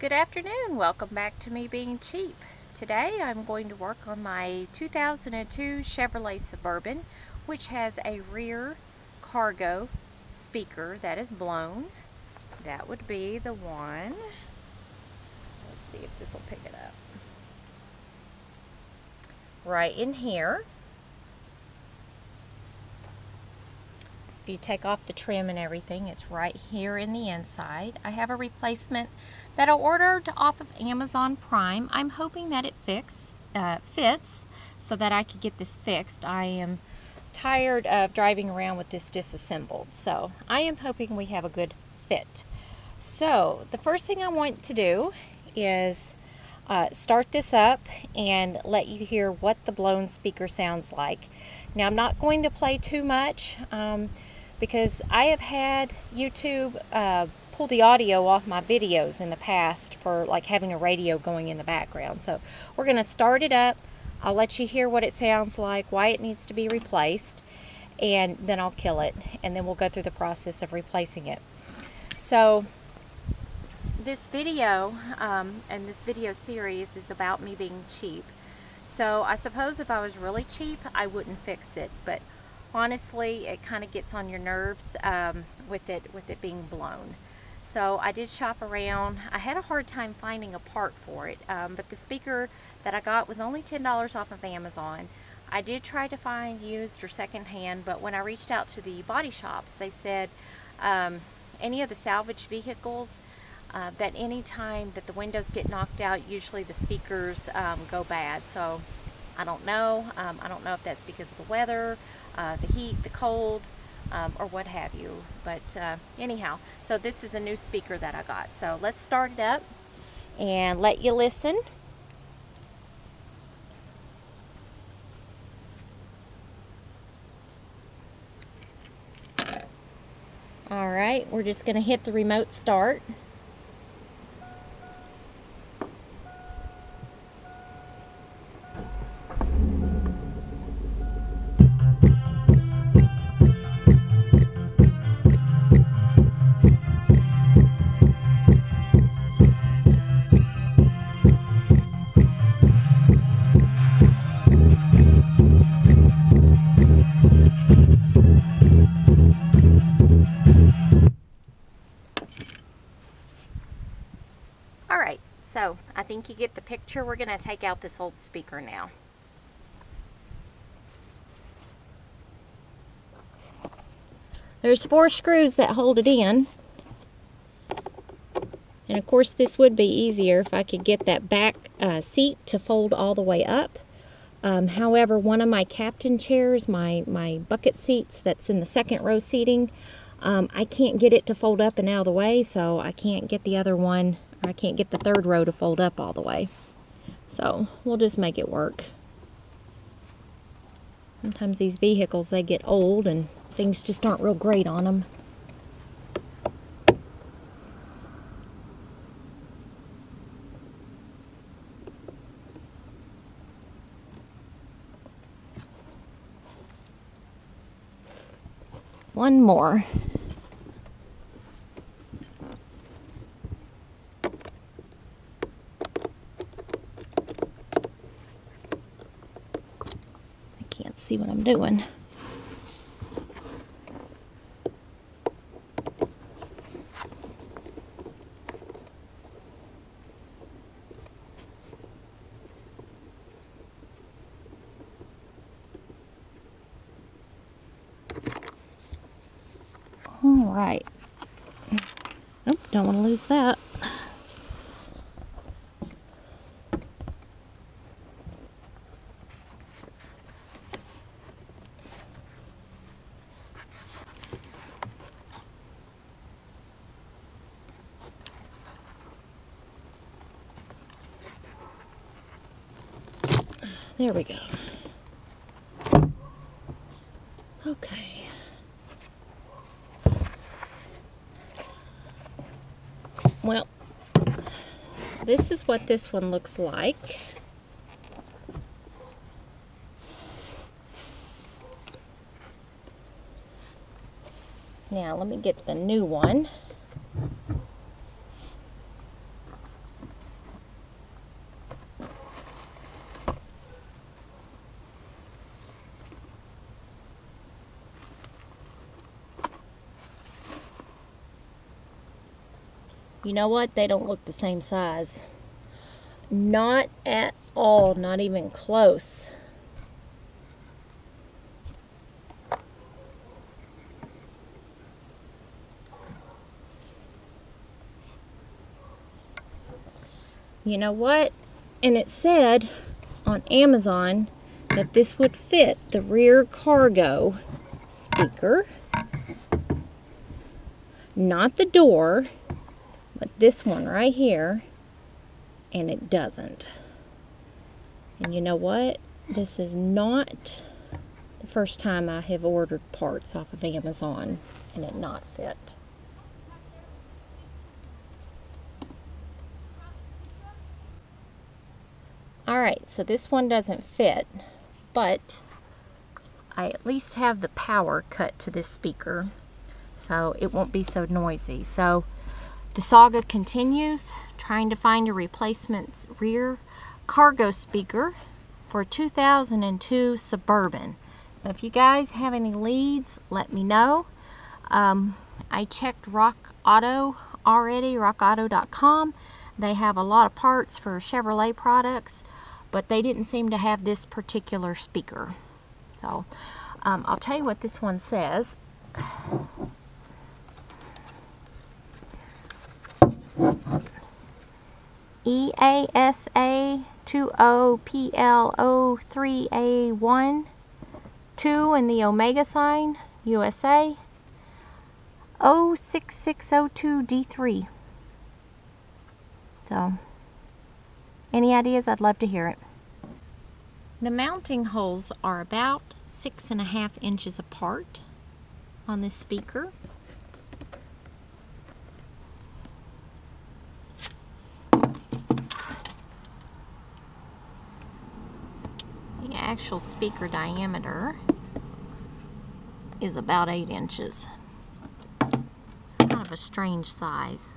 Good afternoon, welcome back to Me Being Cheap. Today I'm going to work on my 2002 Chevrolet Suburban, which has a rear cargo speaker that is blown. That would be the one. Let's see if this will pick it up. Right in here. If you take off the trim and everything, it's right here in the inside. I have a replacement that I ordered off of Amazon Prime. I'm hoping that it fits so that I could get this fixed. I am tired of driving around with this disassembled, so I am hoping we have a good fit. So the first thing I want to do is start this up and let you hear what the blown speaker sounds like. Now I'm not going to play too much because I have had YouTube pull the audio off my videos in the past for like having a radio going in the background. So we're going to start it up. I'll let you hear what it sounds like, why it needs to be replaced, and then I'll kill it, and then we'll go through the process of replacing it. So this video and this video series is about me being cheap. So I suppose if I was really cheap, I wouldn't fix it. But honestly, it kind of gets on your nerves with it being blown. So I did shop around. I had a hard time finding a part for it, but the speaker that I got was only $10 off of Amazon. I did try to find used or secondhand, but when I reached out to the body shops, they said any of the salvage vehicles, that any time that the windows get knocked out, usually the speakers go bad. So I don't know. I don't know if that's because of the weather, the heat, the cold, or what have you. But anyhow, so this is a new speaker that I got. So let's start it up and let you listen. All right, we're just going to hit the remote start. So I think you get the picture. We're going to take out this old speaker now. There's 4 screws that hold it in. And of course this would be easier if I could get that back seat to fold all the way up. However, one of my captain chairs, my bucket seats that's in the second row seating, I can't get it to fold up and out of the way, so I can't get the other one. I can't get the third row to fold up all the way. So we'll just make it work. Sometimes these vehicles, they get old and things just aren't real great on them. One more. See what I'm doing. All right. Nope, don't want to lose that. There we go. Okay. Well, this is what this one looks like. Now, let me get the new one. You know what? They don't look the same size. Not at all. Not even close. You know what? And it said on Amazon that this would fit the rear cargo speaker. Not the door, but this one right here, and it doesn't. And you know what? This is not the first time I have ordered parts off of Amazon and it not fit. Alright, so this one doesn't fit, but I at least have the power cut to this speaker, so it won't be so noisy. So the saga continues, trying to find a replacement rear cargo speaker for 2002 Suburban. If you guys have any leads, let me know. I checked Rock Auto already, rockauto.com. They have a lot of parts for Chevrolet products, but they didn't seem to have this particular speaker. So I'll tell you what this one says. EASA2OPLO3A12 in the Omega sign, USA, 06602D3. So, any ideas? I'd love to hear it. The mounting holes are about 6.5 inches apart on this speaker. Actual speaker diameter is about 8 inches. It's kind of a strange size.